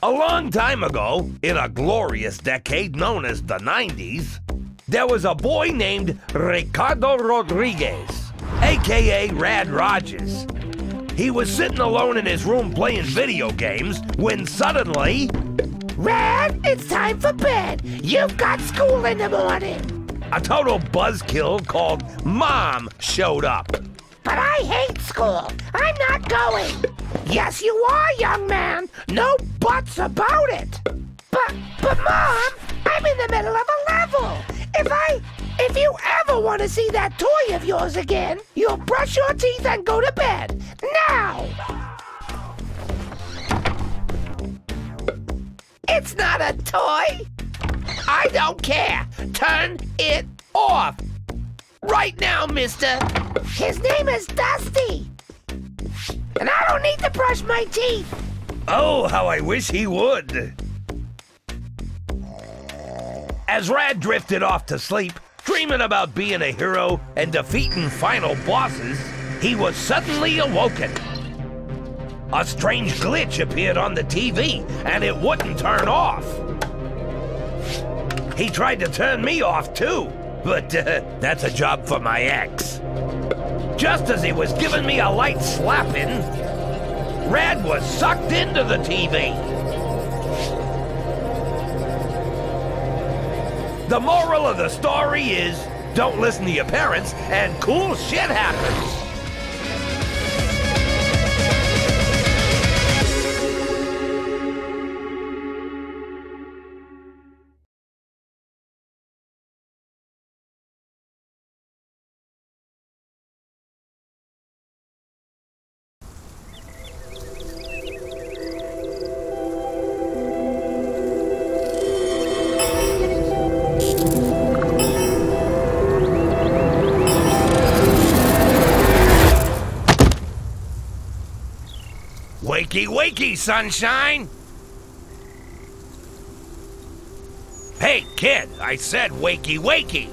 A long time ago, in a glorious decade known as the 90s, there was a boy named Ricardo Rodriguez, a.k.a. Rad Rogers. He was sitting alone in his room playing video games when suddenly... Rad, it's time for bed. You've got school in the morning. A total buzzkill called Mom showed up. But I hate school. I'm not going. Yes, you are, young man. No buts about it. But Mom, I'm in the middle of a level. If you ever want to see that toy of yours again, you'll brush your teeth and go to bed. Now! It's not a toy. I don't care. Turn it off. Right now, mister. His name is Dusty. And I don't need to brush my teeth. Oh, how I wish he would. As Rad drifted off to sleep, dreaming about being a hero and defeating final bosses, he was suddenly awoken. A strange glitch appeared on the TV, and it wouldn't turn off. He tried to turn me off, too, but that's a job for my ex. Just as he was giving me a light slapping, Rad was sucked into the TV. The moral of the story is, don't listen to your parents, and cool shit happens. Wakey, wakey, sunshine! Hey, kid, I said wakey, wakey!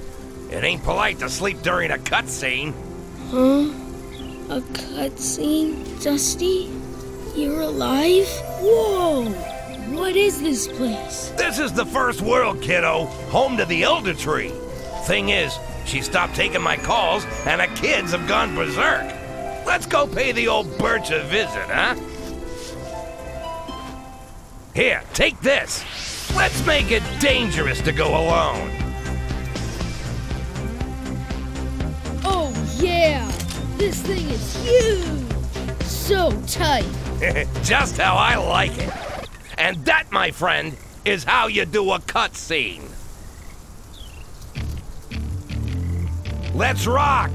It ain't polite to sleep during a cutscene. Huh? A cutscene? Dusty? You're alive? Whoa! What is this place? This is the first world, kiddo. Home to the Elder Tree. Thing is, she stopped taking my calls, and her kids have gone berserk. Let's go pay the old birch a visit, huh? Here, take this. Let's make it dangerous to go alone. Oh, yeah. This thing is huge. So tight. Just how I like it. And that, my friend, is how you do a cutscene. Let's rock.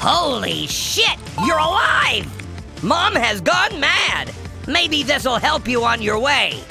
Holy shit! You're alive! Mom has gone mad! Maybe this'll help you on your way.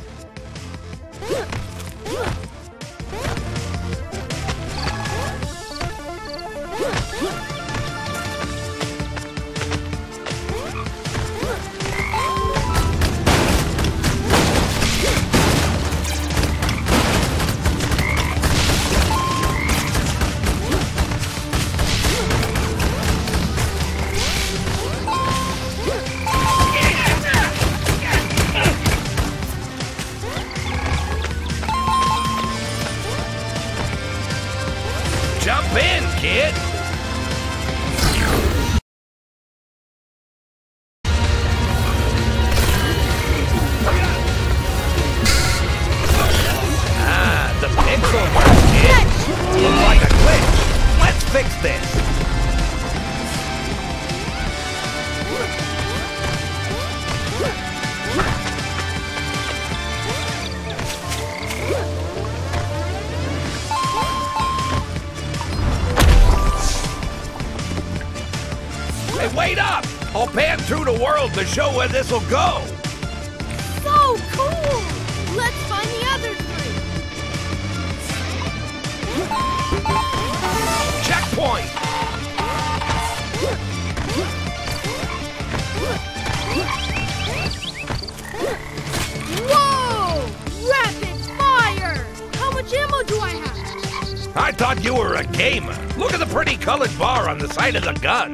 I'll pan through the world to show where this'll go. So cool! Let's find the other three. Checkpoint! Whoa! Rapid fire! How much ammo do I have? I thought you were a gamer. Look at the pretty colored bar on the side of the gun.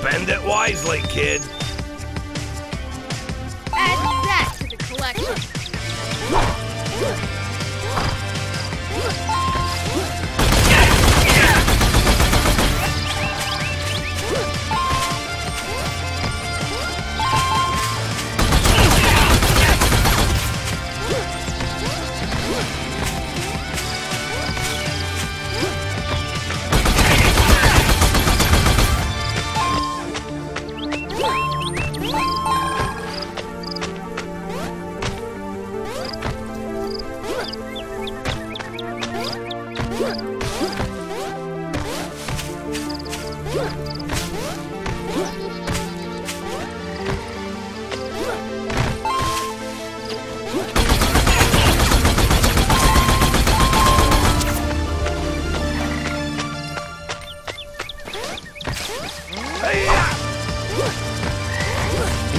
Spend it wisely, kid. Add that to the collection.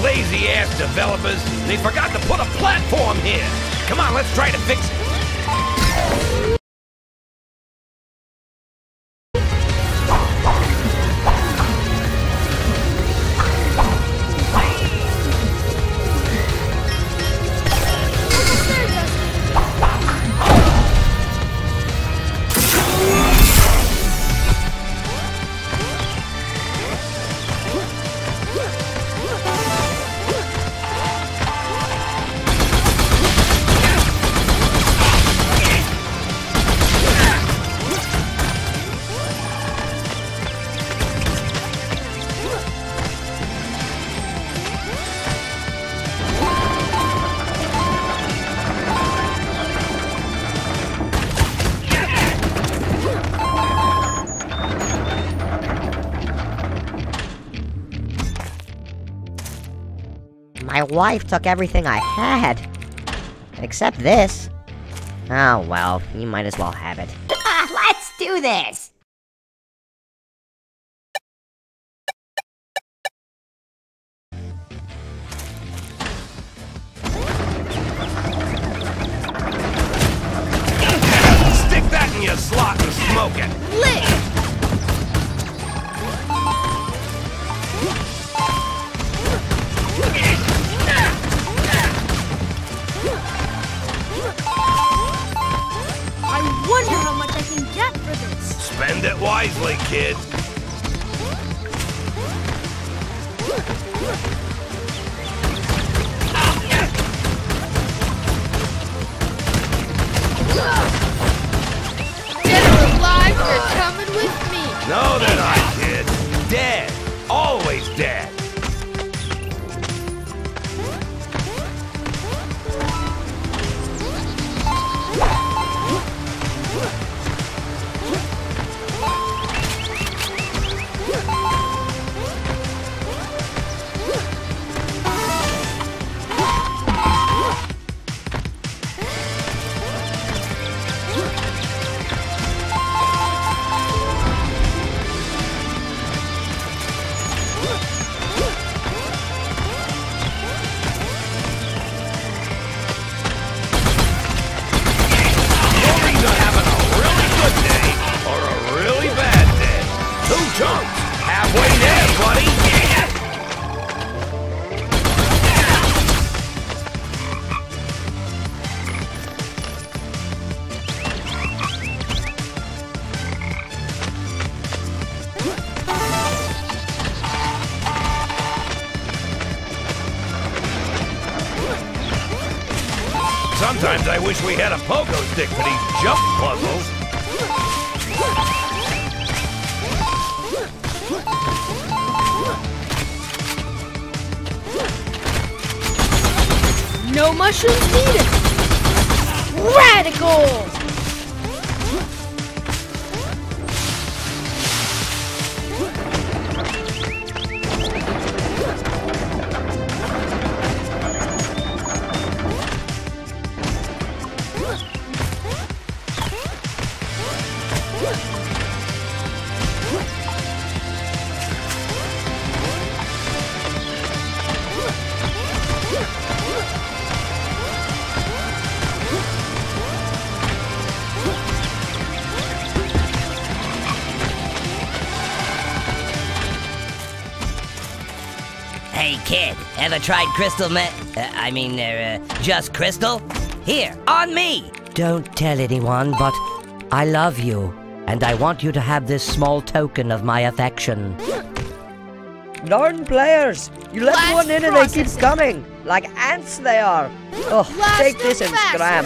Lazy-ass developers, they forgot to put a platform here. Come on, let's try to fix it. My wife took everything I had. Except this. Oh well, you might as well have it. Let's do this! Stick that in your slot and smoke it! Lit! Spend it wisely, kid. Dead or alive, they're coming with me. No, they're not, kid. Dead. Always dead. Sometimes I wish we had a pogo stick for these jump puzzles. No mushrooms needed! kid. Ever tried crystal meth? Just crystal? Here, on me! Don't tell anyone, but I love you, and I want you to have this small token of my affection. Darn players! You let one in and they keep coming! Like ants they are! Oh, take this and scram!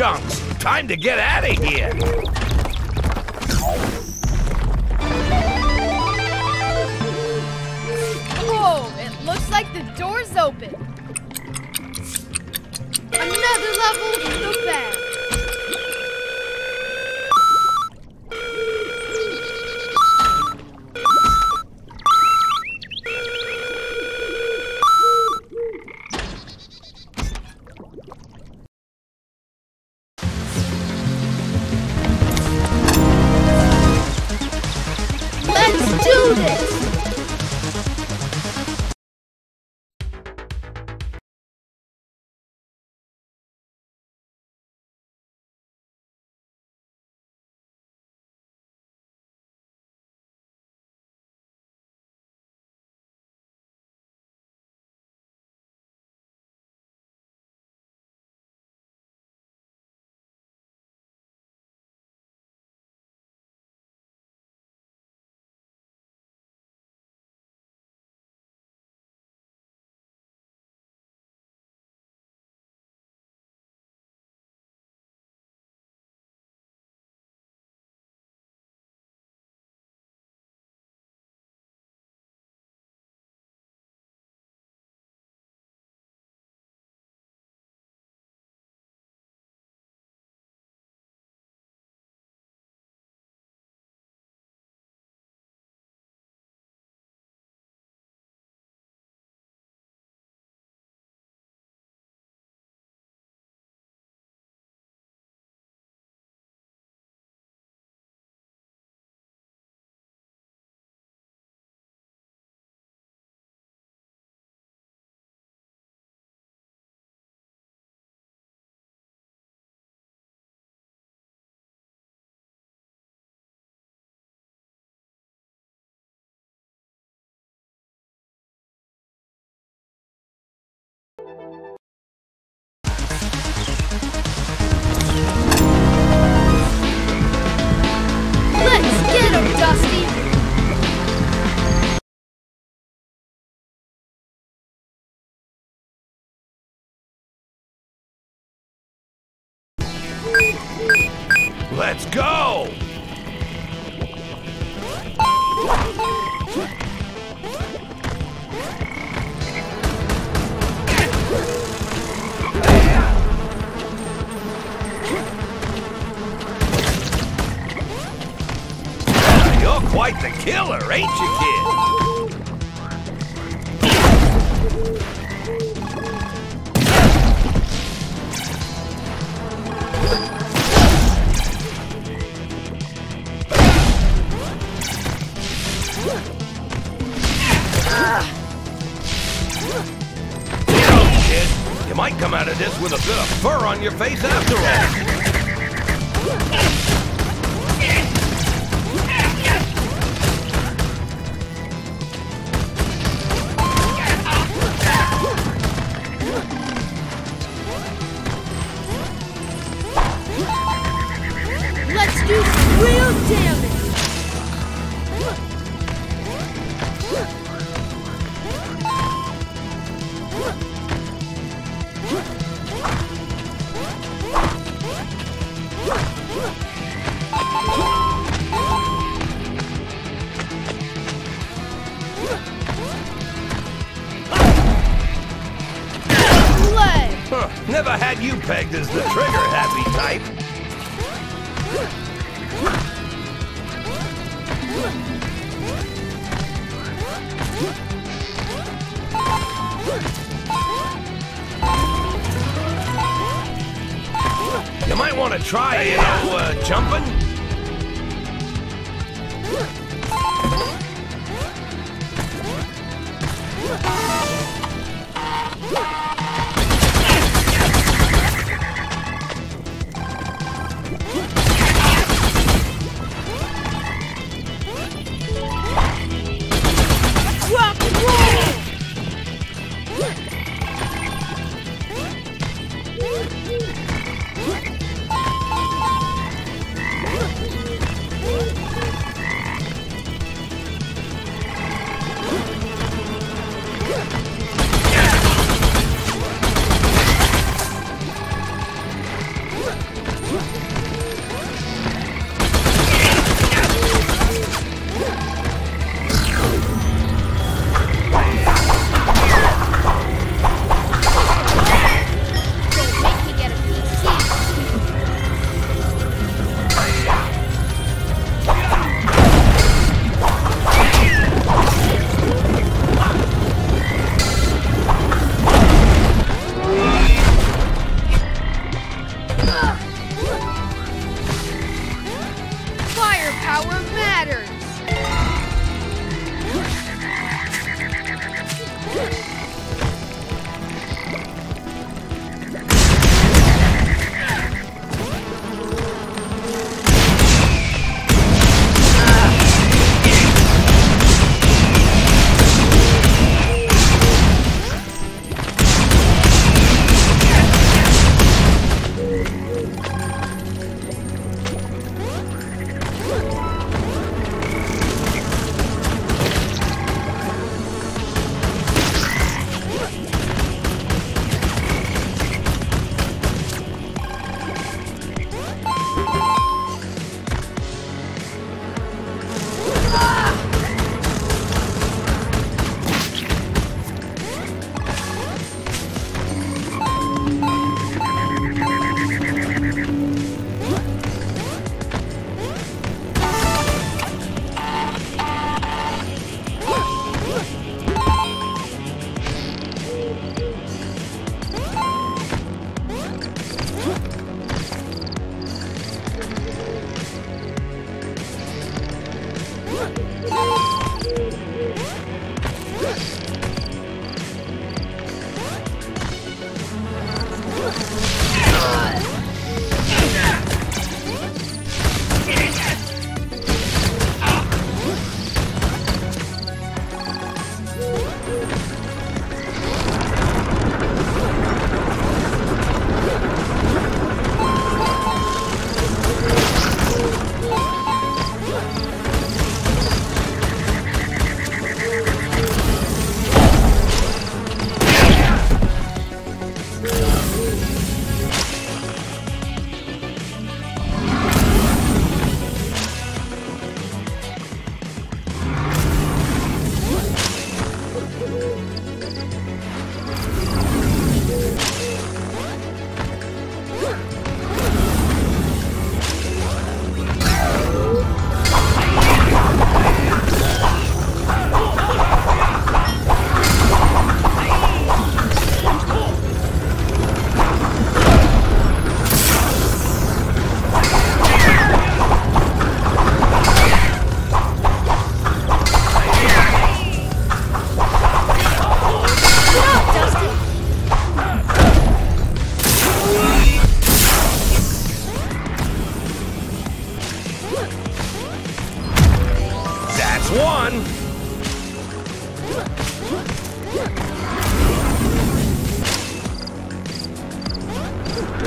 Chunks, time to get out of here. Whoa, it looks like the door's open. Another level in the bag. Let's go! You're quite quite the killer, ain't you, kid? You know, kid, you might come out of this with a bit of fur on your face after all. Let's do some real damage! Huh, never had you pegged as the trigger-happy type. You might want to try, you know, jumping. Power matters!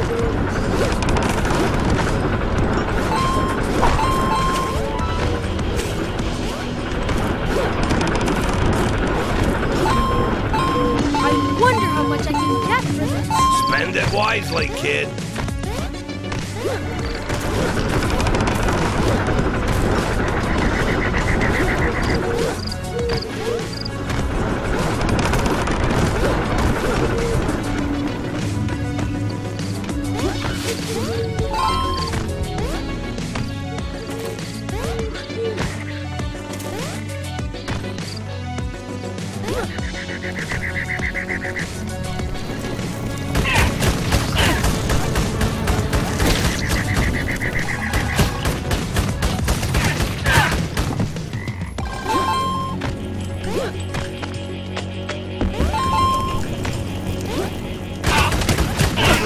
I wonder how much I can get for this. Spend it wisely, kid.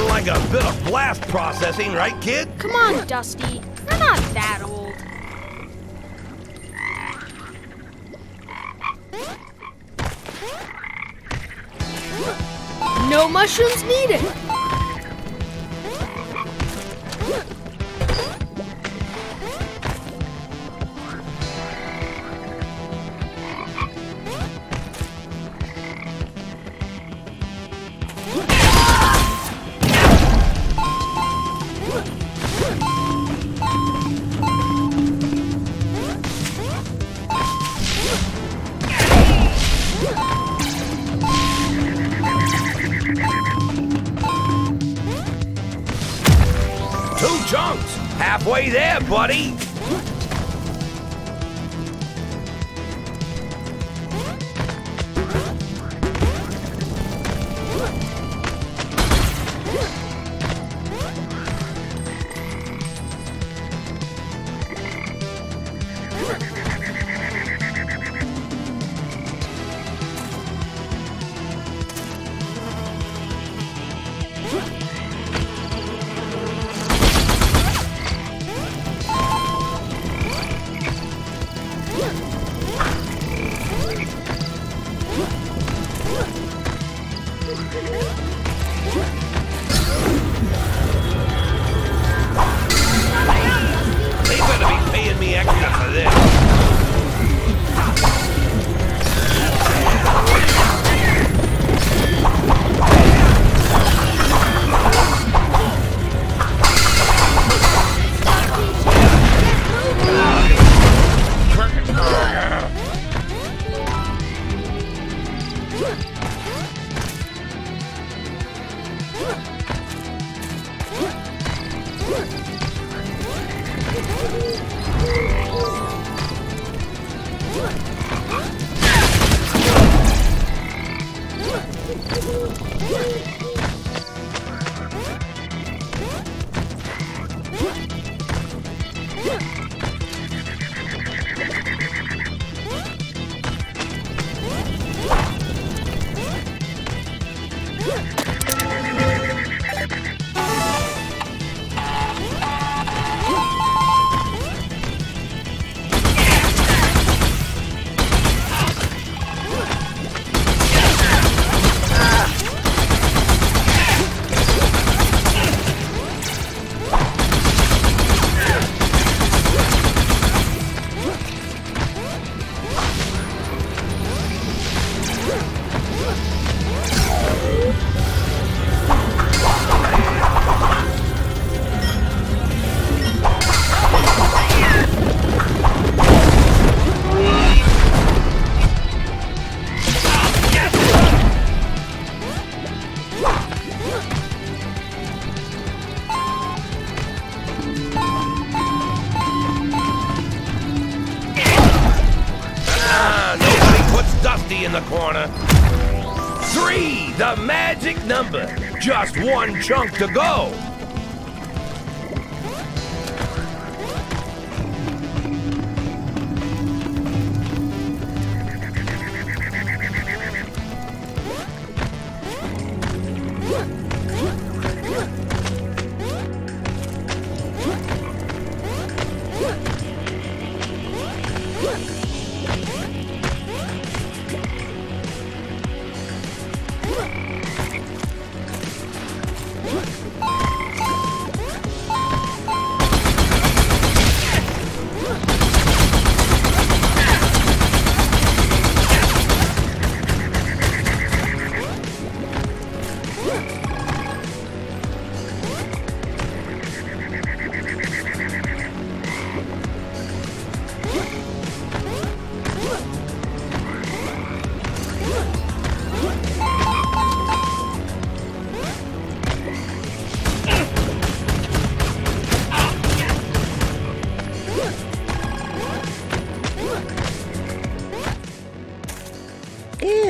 Like a bit of blast processing, right, kid? Come on, Dusty. You're not that old. No mushrooms needed. Two chunks! Halfway there, buddy! In the corner. 3, the magic number. Just one chunk to go. What?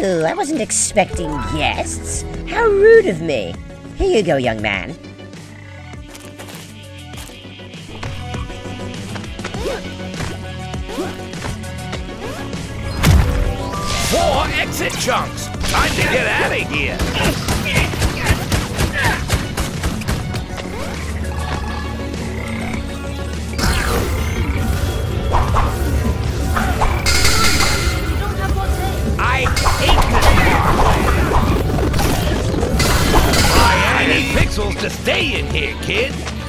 Oh, I wasn't expecting guests. How rude of me. Here you go, young man. Four exit chunks! Time to get out of here! I hate this! I need pixels to stay in here, kid!